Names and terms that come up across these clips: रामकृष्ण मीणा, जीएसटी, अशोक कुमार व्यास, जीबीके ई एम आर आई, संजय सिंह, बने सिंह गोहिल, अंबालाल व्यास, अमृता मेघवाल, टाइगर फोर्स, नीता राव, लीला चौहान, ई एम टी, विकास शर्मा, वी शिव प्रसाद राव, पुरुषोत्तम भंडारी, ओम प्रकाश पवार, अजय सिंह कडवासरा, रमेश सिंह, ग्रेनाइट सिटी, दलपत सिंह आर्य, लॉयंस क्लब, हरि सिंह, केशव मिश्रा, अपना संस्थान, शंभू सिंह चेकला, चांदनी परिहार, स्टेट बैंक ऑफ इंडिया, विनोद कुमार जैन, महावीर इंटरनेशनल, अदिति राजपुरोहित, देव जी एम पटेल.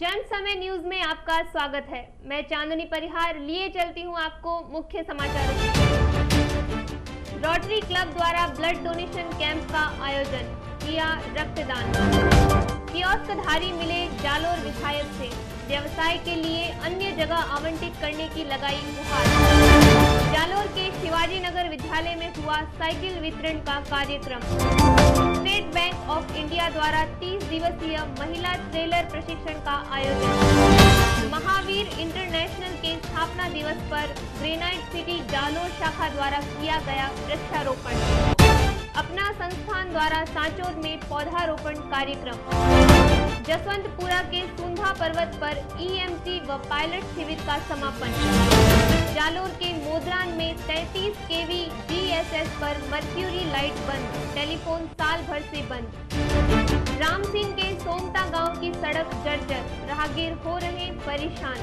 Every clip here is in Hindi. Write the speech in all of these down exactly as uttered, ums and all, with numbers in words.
जन समय न्यूज में आपका स्वागत है। मैं चांदनी परिहार लिए चलती हूं आपको मुख्य समाचारों में। रोटरी क्लब द्वारा ब्लड डोनेशन कैंप का आयोजन, किया रक्तदान। कियोस्कधारी मिले जालौर विधायक से, व्यवसाय के लिए अन्य जगह आवंटित करने की लगाई गुहार। जालौर के शिवाजी नगर विद्यालय में हुआ साइकिल वितरण का कार्यक्रम। स्टेट बैंक ऑफ इंडिया द्वारा तीस दिवसीय महिला ट्रेलर प्रशिक्षण का आयोजन। महावीर इंटरनेशनल के स्थापना दिवस पर ग्रेनाइट सिटी जालौर शाखा द्वारा किया गया वृक्षारोपण। अपना संस्थान द्वारा सांचौर में पौधारोपण कार्यक्रम। जसवंतपुरा के सुंधा पर्वत पर ई एम सी व पायलट शिविर का समापन। जालौर के मोदरान में तैंतीस केवी जी एस एस पर मर्क्यूरी लाइट बंद, टेलीफोन साल भर से बंद। राम सिंह के सोमता गांव की सड़क जर्जर, राहगीर हो रहे परेशान।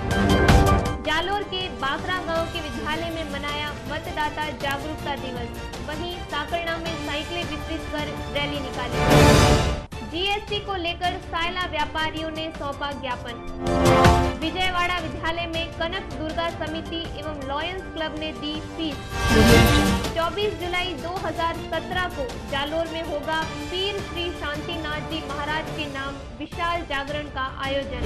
जालौर के बागरा गांव के विद्यालय में मनाया मतदाता जागरूकता दिवस, वहीं साकरणा में साइकिलें वितरित कर रैली निकाली। जी एस टी को लेकर सायला व्यापारियों ने सौंपा ज्ञापन। विजयवाड़ा विद्यालय में कनक दुर्गा समिति एवं लॉयंस क्लब ने दी फीस। चौबीस जुलाई दो हज़ार सत्रह को जालौर में होगा पीर श्री शांतिनाथ जी महाराज के नाम विशाल जागरण का आयोजन।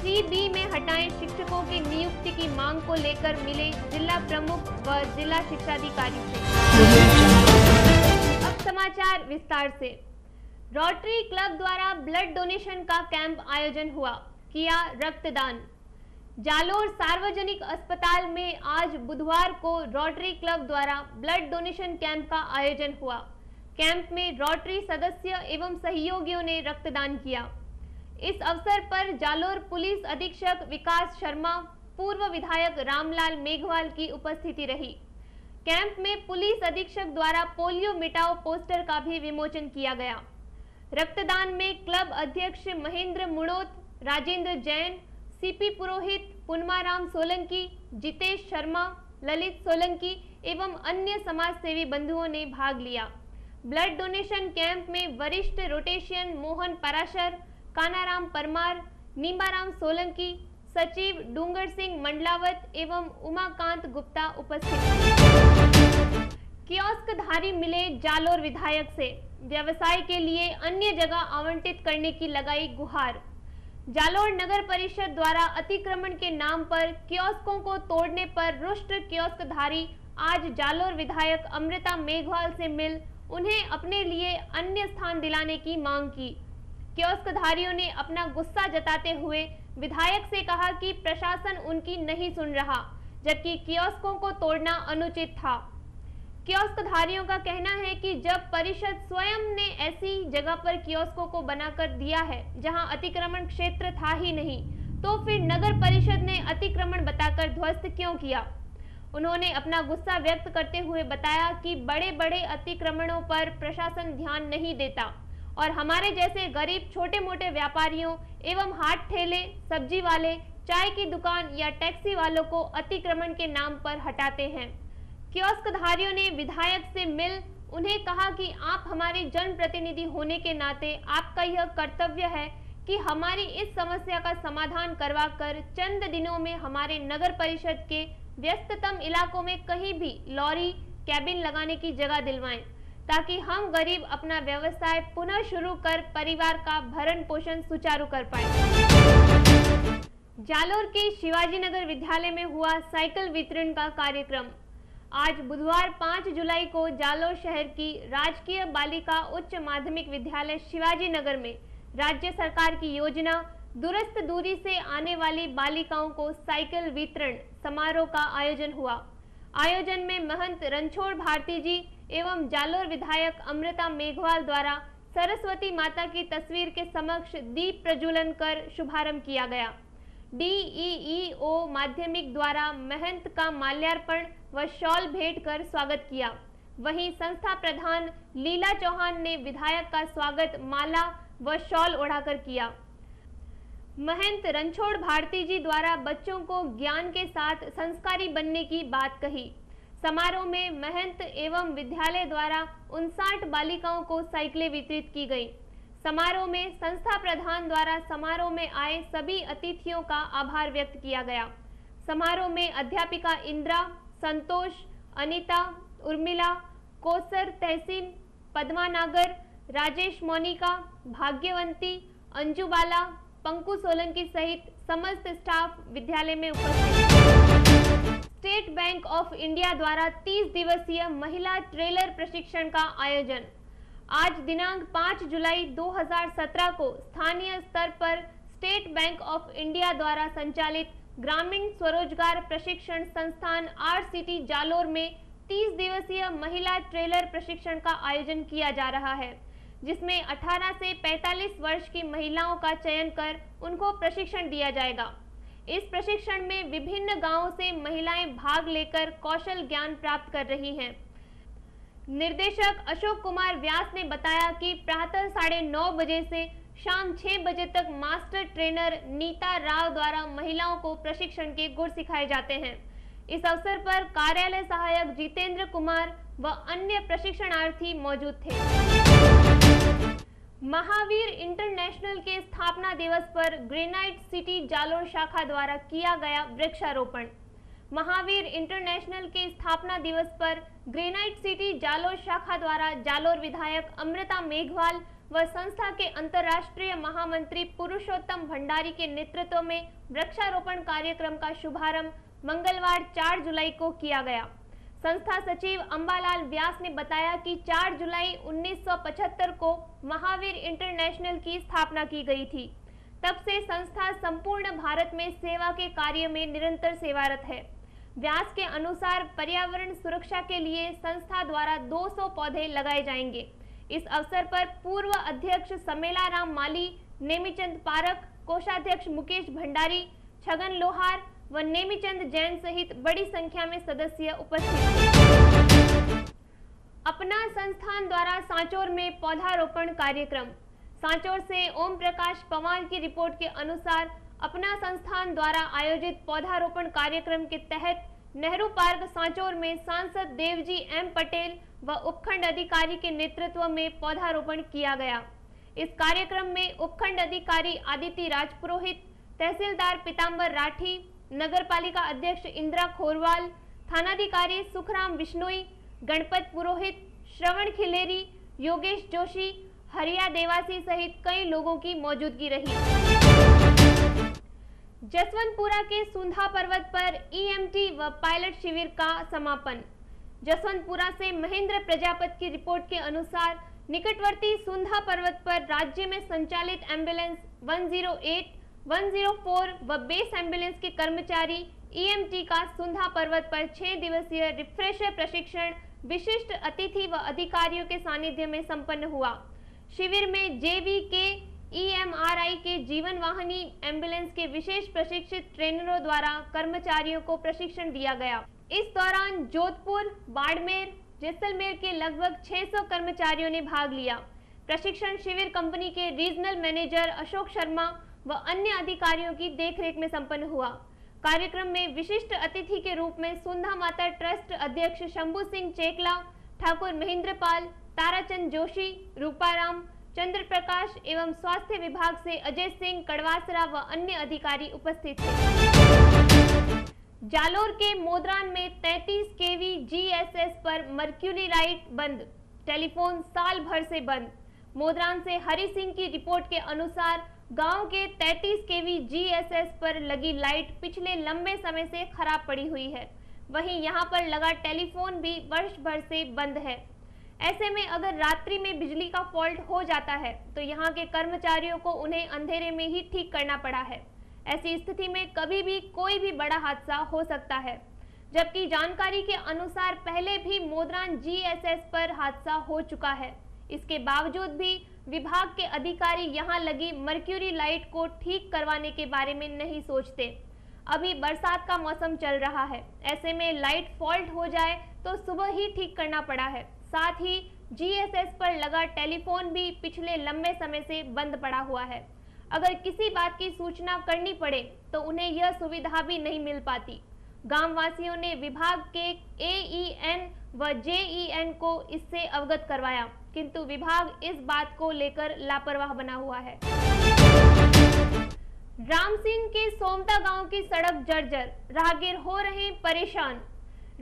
सी बी में हटाएं शिक्षकों की नियुक्ति की मांग को लेकर मिले जिला प्रमुख व जिला शिक्षाधिकारी से। अब समाचार विस्तार से। रोटरी क्लब द्वारा ब्लड डोनेशन का कैंप आयोजन हुआ, किया रक्तदान। जालौर सार्वजनिक अस्पताल में आज बुधवार को रोटरी क्लब द्वारा ब्लड डोनेशन कैंप का आयोजन हुआ। कैंप में रोटरी सदस्य एवं सहयोगियों ने रक्तदान किया। इस अवसर पर जालौर पुलिस अधीक्षक विकास शर्मा, पूर्व विधायक रामलाल मेघवाल की उपस्थिति रही। कैंप में पुलिस अधीक्षक द्वारा पोलियो मिटाओ पोस्टर का भी विमोचन किया गया। रक्तदान में क्लब अध्यक्ष महेंद्र मुणोत, राजेंद्र जैन, सीपी पुरोहित, पुनमाराम सोलंकी, जितेश शर्मा, ललित सोलंकी एवं अन्य समाज सेवी बंधुओं ने भाग लिया। ब्लड डोनेशन कैंप में वरिष्ठ रोटेशियन मोहन पराशर, कानाराम परमार, नींबाराम सोलंकी, सचिव डूंगर सिंह मंडलावत एवं उमाकांत गुप्ता उपस्थित। कियोस्कधारी मिले जालौर विधायक से, व्यवसाय के लिए अन्य जगह आवंटित करने की लगाई गुहार। जालौर नगर परिषद द्वारा अतिक्रमण के नाम पर कियोस्कों को तोड़ने पर रुष्ट कियोस्कधारी आज जालौर विधायक अमृता मेघवाल से मिल उन्हें अपने लिए अन्य स्थान दिलाने की मांग की। कियोस्कधारियों ने अपना गुस्सा जताते हुए विधायक से कहा कि प्रशासन उनकी नहीं सुन रहा, जबकि कियोस्कों को तोड़ना अनुचित था। कियोस्कधारियों का कहना है कि जब परिषद स्वयं ने ऐसी जगह पर कियोस्कों को बनाकर दिया है जहां अतिक्रमण क्षेत्र था ही नहीं, तो फिर नगर परिषद ने अतिक्रमण बताकर ध्वस्त क्यों किया। उन्होंने अपना गुस्सा व्यक्त करते हुए बताया कि बड़े बड़े अतिक्रमणों पर प्रशासन ध्यान नहीं देता और हमारे जैसे गरीब छोटे मोटे व्यापारियों एवं हाट ठेले, सब्जी वाले, चाय की दुकान या टैक्सी वालों को अतिक्रमण के नाम पर हटाते हैं। कियोस्कधारियों ने विधायक से मिल उन्हें कहा कि आप हमारे जनप्रतिनिधि होने के नाते आपका यह कर्तव्य है कि हमारी इस समस्या का समाधान करवाकर चंद दिनों में हमारे नगर परिषद के व्यस्ततम इलाकों में कहीं भी लॉरी, कैबिन लगाने की जगह दिलवाएं, ताकि हम गरीब अपना व्यवसाय पुनः शुरू कर परिवार का भरण पोषण सुचारू कर पाए। जालौर के शिवाजी नगर विद्यालय में हुआ साइकिल वितरण का कार्यक्रम। आज बुधवार पाँच जुलाई को जालौर शहर की राजकीय बालिका उच्च माध्यमिक विद्यालय शिवाजी नगर में राज्य सरकार की योजना दूरस्थ दूरी से आने वाली बालिकाओं को साइकिल वितरण समारोह का आयोजन हुआ। आयोजन में महंत रणछोड़ भारती जी एवं जालौर विधायक अमृता मेघवाल द्वारा सरस्वती माता की तस्वीर के समक्ष दीप प्रज्वलन कर शुभारंभ किया गया। डी ई ई ओ माध्यमिक द्वारा महंत का माल्यार्पण व शॉल भेंट कर स्वागत किया। वहीं संस्था प्रधान लीला चौहान ने विधायक का स्वागत माला व शॉल ओढ़ाकर किया। महंत रणछोड़ भारती जी द्वारा बच्चों को ज्ञान के साथ संस्कारी बनने की बात कही। समारोह में महंत एवं विद्यालय द्वारा उनसठ बालिकाओं को साइकिलें वितरित की गई। समारोह में संस्था प्रधान द्वारा समारोह में आए सभी अतिथियों का आभार व्यक्त किया गया। समारोह में अध्यापिका इंदिरा, संतोष, अनिता, उर्मिला, कोसर, तहसीन, पद्मानागर, राजेश, मोनिका, भाग्यवंती, अंजुबाला, पंकु सोलंकी सहित समस्त स्टाफ विद्यालय में उपस्थित। स्टेट बैंक ऑफ इंडिया द्वारा तीस दिवसीय महिला ट्रेलर प्रशिक्षण का आयोजन। आज दिनांक पाँच जुलाई दो हज़ार सत्रह को स्थानीय स्तर पर स्टेट बैंक ऑफ इंडिया द्वारा संचालित ग्रामीण स्वरोजगार प्रशिक्षण संस्थान आर सिटी जालौर में तीस दिवसीय महिला ट्रेलर प्रशिक्षण का आयोजन किया जा रहा है, जिसमें अठारह से पैंतालीस वर्ष की महिलाओं का चयन कर उनको प्रशिक्षण दिया जाएगा। इस प्रशिक्षण में विभिन्न गांवों से महिलाएं भाग लेकर कौशल ज्ञान प्राप्त कर रही हैं। निर्देशक अशोक कुमार व्यास ने बताया कि प्रातः साढ़े नौ बजे से शाम छह बजे तक मास्टर ट्रेनर नीता राव द्वारा महिलाओं को प्रशिक्षण के गुर सिखाए जाते हैं। इस अवसर पर कार्यालय सहायक जितेंद्र कुमार व अन्य प्रशिक्षणार्थी मौजूद थे। महावीर इंटरनेशनल के स्थापना दिवस पर ग्रेनाइट सिटी जालौर शाखा द्वारा किया गया वृक्षारोपण। महावीर इंटरनेशनल के स्थापना दिवस पर ग्रेनाइट सिटी जालौर शाखा द्वारा जालौर विधायक अमृता मेघवाल व संस्था के अंतर्राष्ट्रीय महामंत्री पुरुषोत्तम भंडारी के नेतृत्व में वृक्षारोपण कार्यक्रम का शुभारंभ मंगलवार चार जुलाई को किया गया। संस्था सचिव अंबालाल व्यास ने बताया कि चार जुलाई उन्नीस सौ पचहत्तर को महावीर इंटरनेशनल की स्थापना की गई थी। तब से संस्था संपूर्ण भारत में सेवा के कार्य में निरंतर सेवारत है। व्यास के अनुसार पर्यावरण सुरक्षा के लिए संस्था द्वारा दो सौ पौधे लगाए जाएंगे। इस अवसर पर पूर्व अध्यक्ष समेलाराम माली, नेमीचंद पारख, कोषाध्यक्ष मुकेश भंडारी, छगन लोहार व नेमीचंद जैन सहित बड़ी संख्या में सदस्य उपस्थित थे। अपना संस्थान द्वारा सांचौर में पौधारोपण कार्यक्रम। सांचौर से ओम प्रकाश पवार की रिपोर्ट के अनुसार अपना संस्थान द्वारा आयोजित पौधारोपण कार्यक्रम के तहत नेहरू पार्क सांचौर में सांसद देव जी एम पटेल व उपखंड अधिकारी के नेतृत्व में पौधारोपण किया गया। इस कार्यक्रम में उपखंड अधिकारी अदिति राजपुरोहित, तहसीलदार पीताम्बर राठी, नगरपालिका अध्यक्ष इंदिरा खोरवाल, थानाधिकारी सुखराम बिश्नोई, गणपत पुरोहित, श्रवण खिलेरी, योगेश जोशी, हरिया देवासी सहित कई लोगों की मौजूदगी रही। जसवंतपुरा के सुंधा पर्वत पर ई एम टी व पायलट शिविर का समापन। जसवंतपुरा से महेंद्र प्रजापत की रिपोर्ट के अनुसार निकटवर्ती सुंधा पर्वत पर राज्य में संचालित एम्बुलेंस एक सौ आठ, एक सौ चार व बेस एम्बुलेंस के कर्मचारी ई एम टी का सुंधा पर्वत पर छह दिवसीय रिफ्रेशर प्रशिक्षण विशिष्ट अतिथि व अधिकारियों के सानिध्य में संपन्न हुआ। शिविर में जीबीके ई एम आर आई के जीवनवाहनी एम्बुलेंस के विशेष प्रशिक्षित ट्रेनरों द्वारा कर्मचारियों को प्रशिक्षण दिया गया। इस दौरान जोधपुर, बाड़मेर, जैसलमेर के लगभग छह सौ कर्मचारियों ने भाग लिया। प्रशिक्षण शिविर कंपनी के रीजनल मैनेजर अशोक शर्मा व अन्य अधिकारियों की देखरेख में संपन्न हुआ। कार्यक्रम में विशिष्ट अतिथि के रूप में सुंधा माता ट्रस्ट अध्यक्ष शंभू सिंह चेकला, ठाकुर महेंद्र पाल, ताराचंद जोशी, रूपाराम, चंद्र प्रकाश एवं स्वास्थ्य विभाग से अजय सिंह कडवासरा व अन्य अधिकारी उपस्थित थे। जालौर के मोदरान में तैंतीस केवी जी एस एस पर मर्क्यूरी लाइट बंद, टेलीफोन साल भर से बंद। मोदरान से हरि सिंह की रिपोर्ट के अनुसार गांव के तैंतीस केवी जी एस एस पर लगी लाइट पिछले लंबे समय से खराब पड़ी हुई है। वहीं यहां पर लगा टेलीफोन भी वर्ष भर से बंद है। ऐसे में अगर रात्रि में बिजली का फॉल्ट हो जाता है तो यहां के कर्मचारियों को उन्हें अंधेरे में ही ठीक करना पड़ा है। ऐसी स्थिति में कभी भी कोई भी बड़ा हादसा हो सकता है, जबकि जानकारी के अनुसार पहले भी मोदरान जी एस एस पर हादसा हो चुका है। इसके बावजूद भी विभाग के अधिकारी यहां लगी मर्क्यूरी लाइट को ठीक करवाने के बारे में नहीं सोचते। अभी बरसात का मौसम चल रहा है, ऐसे में लाइट फॉल्ट हो जाए तो सुबह ही ठीक करना पड़ा है। साथ ही जी एस एस पर लगा टेलीफोन भी पिछले लंबे समय से बंद पड़ा हुआ है। अगर किसी बात की सूचना करनी पड़े तो उन्हें यह सुविधा भी नहीं मिल पाती। गांव वासियों ने विभाग के ए ई एन व जेईएन को इससे अवगत करवाया, किंतु विभाग इस बात को लेकर लापरवाह बना हुआ है। राम सिंह के सोमता गांव की सड़क जर्जर, राहगीर हो रहे परेशान।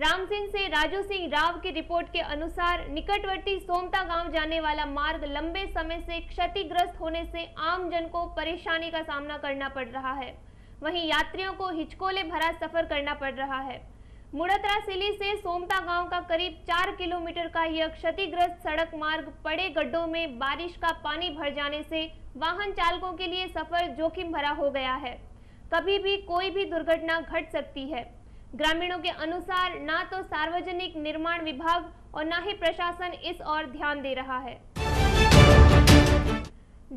राम सिंह से राजू सिंह राव की रिपोर्ट के अनुसार निकटवर्ती सोमता गांव जाने वाला मार्ग लंबे समय से क्षतिग्रस्त होने से आम जन को परेशानी का सामना करना पड़ रहा है, वहीं यात्रियों को हिचकोले भरा सफर करना पड़ रहा है। मुड़तरासिली से सोमता गांव का करीब चार किलोमीटर का यह क्षतिग्रस्त सड़क मार्ग पड़े गड्ढों में बारिश का पानी भर जाने से वाहन चालकों के लिए सफर जोखिम भरा हो गया है। कभी भी कोई भी दुर्घटना घट सकती है। ग्रामीणों के अनुसार ना तो सार्वजनिक निर्माण विभाग और ना ही प्रशासन इस ओर ध्यान दे रहा है।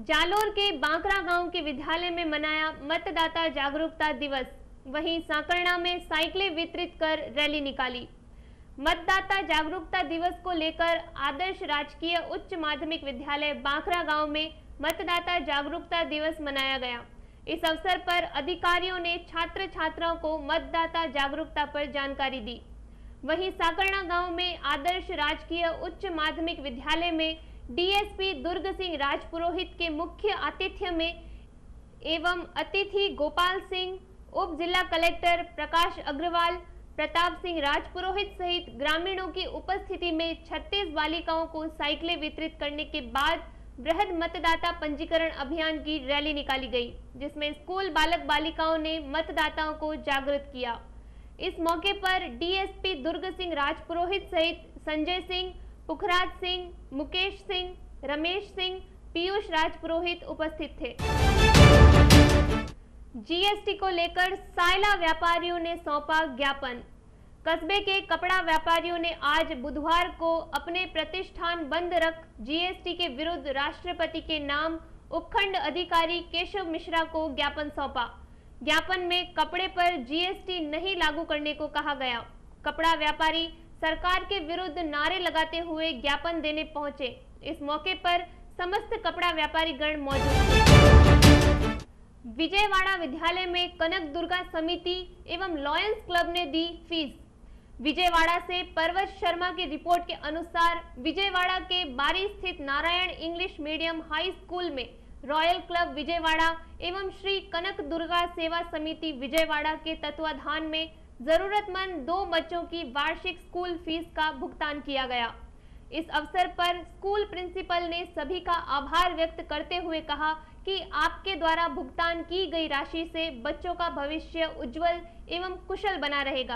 जालौर के बांकरा गांव के विद्यालय में मनाया मतदाता जागरूकता दिवस, वहीं सांकरना में साइकिलें वितरित कर रैली निकाली। मतदाता जागरूकता दिवस को लेकर आदर्श राजकीय उच्च माध्यमिक विद्यालय बांकरा गांव में मतदाता जागरूकता दिवस मनाया गया। इस अवसर पर अधिकारियों ने छात्र छात्राओं को मतदाता जागरूकता पर जानकारी दी। वहीं साकरना गांव में आदर्श राजकीय उच्च माध्यमिक विद्यालय में डीएसपी दुर्ग सिंह राजपुरोहित के मुख्य आतिथ्य में एवं अतिथि गोपाल सिंह, उप जिला कलेक्टर प्रकाश अग्रवाल, प्रताप सिंह राजपुरोहित सहित ग्रामीणों की उपस्थिति में छत्तीस बालिकाओं को साइकिलें वितरित करने के बाद बृहद मतदाता पंजीकरण अभियान की रैली निकाली गई, जिसमें स्कूल बालक बालिकाओं ने मतदाताओं को जागृत किया। इस मौके पर डीएसपी दुर्ग सिंह राजपुरोहित सहित संजय सिंह, पुखराज सिंह, मुकेश सिंह, रमेश सिंह, पीयूष राजपुरोहित उपस्थित थे। जीएसटी को लेकर सायला व्यापारियों ने सौंपा ज्ञापन। कस्बे के कपड़ा व्यापारियों ने आज बुधवार को अपने प्रतिष्ठान बंद रख जीएसटी के विरुद्ध राष्ट्रपति के नाम उपखंड अधिकारी केशव मिश्रा को ज्ञापन सौंपा। ज्ञापन में कपड़े पर जीएसटी नहीं लागू करने को कहा गया। कपड़ा व्यापारी सरकार के विरुद्ध नारे लगाते हुए ज्ञापन देने पहुंचे। इस मौके पर समस्त कपड़ा व्यापारी गण मौजूद थे। विजयवाड़ा विद्यालय में कनक दुर्गा समिति एवं लॉयंस क्लब ने दी फीस। विजयवाड़ा से पर्वत शर्मा की रिपोर्ट के अनुसार विजयवाड़ा के बारी स्थित Narayan English medium high school में रॉयल क्लब विजयवाड़ा एवं श्री कनक दुर्गा सेवा समिति विजयवाड़ा के तत्वाधान में जरूरतमंद दो बच्चों की वार्षिक स्कूल फीस का भुगतान किया गया। इस अवसर पर स्कूल प्रिंसिपल ने सभी का आभार व्यक्त करते हुए कहा कि आपके द्वारा भुगतान की गई राशि से बच्चों का भविष्य उज्जवल एवं कुशल बना रहेगा।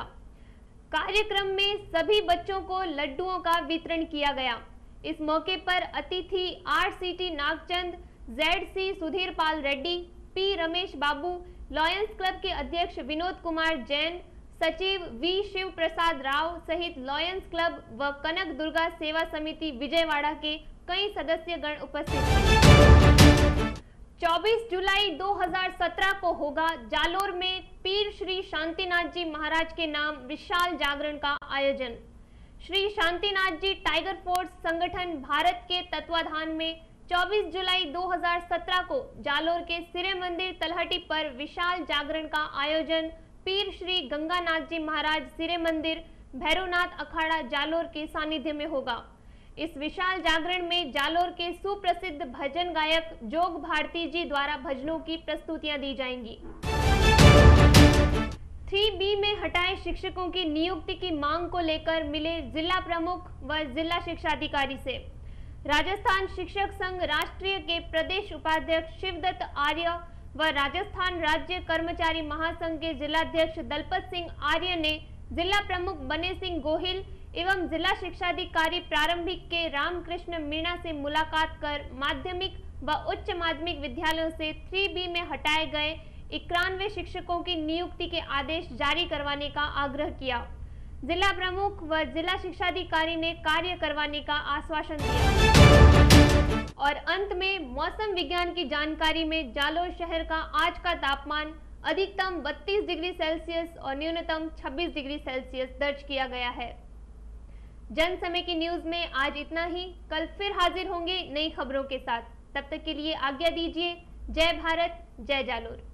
कार्यक्रम में सभी बच्चों को लड्डुओं का वितरण किया गया। इस मौके पर अतिथि RCT Nagchand, ZC Sudhir Pal Reddy, P Ramesh Babu, लॉयंस क्लब के अध्यक्ष विनोद कुमार जैन, सचिव वी शिव प्रसाद राव सहित लॉयंस क्लब व कनक दुर्गा सेवा समिति विजयवाड़ा के कई सदस्यगण उपस्थित थे। चौबीस जुलाई दो हज़ार सत्रह को होगा जालौर में पीर श्री शांतिनाथ जी महाराज के नाम विशाल जागरण का आयोजन। श्री शांतिनाथ जी टाइगर फोर्स संगठन भारत के तत्वाधान में चौबीस जुलाई दो हज़ार सत्रह को जालौर के सिरे मंदिर तलहटी पर विशाल जागरण का आयोजन पीर श्री गंगानाथ जी महाराज सिरे मंदिर, भैरवनाथ अखाड़ा, जालौर के सानिध्य में होगा। इस विशाल जागरण में जालौर के सुप्रसिद्ध भजन गायक जोग भारती जी द्वारा भजनों की प्रस्तुतियां दी जाएंगी। थ्री बी में हटाए शिक्षकों की नियुक्ति की मांग को लेकर मिले जिला प्रमुख व जिला शिक्षाधिकारी से। राजस्थान शिक्षक संघ राष्ट्रीय के प्रदेश उपाध्यक्ष शिवदत्त आर्य व राजस्थान राज्य कर्मचारी महासंघ के जिलाध्यक्ष दलपत सिंह आर्य ने जिला प्रमुख बने सिंह गोहिल एवं जिला शिक्षाधिकारी प्रारंभिक के रामकृष्ण मीणा से मुलाकात कर माध्यमिक व उच्च माध्यमिक विद्यालयों से थ्री बी में हटाए गए इक्यानवे शिक्षकों की नियुक्ति के आदेश जारी करवाने का आग्रह किया। जिला प्रमुख व जिला शिक्षाधिकारी ने कार्य करवाने का आश्वासन दिया। और अंत में मौसम विज्ञान की जानकारी में जालौर शहर का आज का तापमान अधिकतम बत्तीस डिग्री सेल्सियस और न्यूनतम छब्बीस डिग्री सेल्सियस दर्ज किया गया है। जन समय की न्यूज में आज इतना ही। कल फिर हाजिर होंगे नई खबरों के साथ। तब तक के लिए आज्ञा दीजिए। जय भारत, जय जालौर।